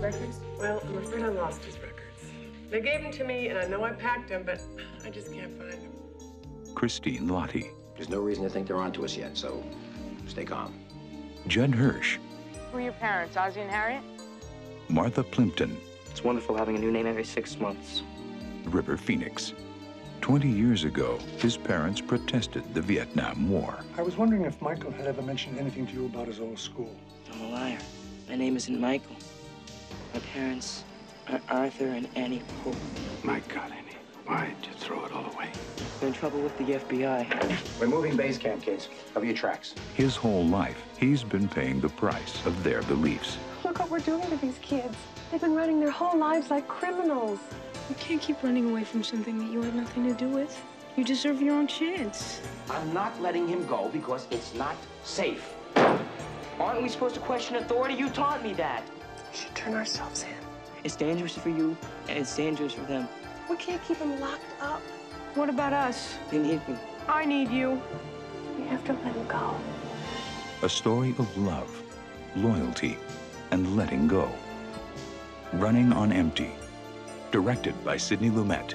records? Well, I'm afraid I lost his records. They gave them to me, and I know I packed them, but I just can't find them. Christine Lahti. There's no reason to think they're onto us yet, so stay calm. Judd Hirsch. Who are your parents, Ozzie and Harriet? Martha Plimpton. It's wonderful having a new name every 6 months. River Phoenix. 20 years ago, his parents protested the Vietnam War. I was wondering if Michael had ever mentioned anything to you about his old school. I'm a liar. My name isn't Michael. My parents are Arthur and Annie Pope. My God, Annie, why did you throw it all away? We're in trouble with the FBI. We're moving base camp, kids. Cover your tracks. His whole life, he's been paying the price of their beliefs. Look what we're doing to these kids. They've been running their whole lives like criminals. You can't keep running away from something that you had nothing to do with. You deserve your own chance. I'm not letting him go because it's not safe. Aren't we supposed to question authority? You taught me that. We should turn ourselves in. It's dangerous for you, and it's dangerous for them. We can't keep them locked up. What about us? They need me. I need you. We have to let him go. A story of love, loyalty, and letting go. Running on Empty. Directed by Sydney Lumet.